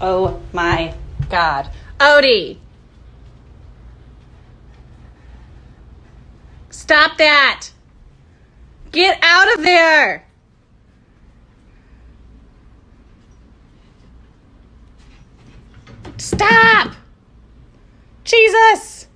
Oh my God. Odie. Stop that. Get out of there. Stop. Jesus.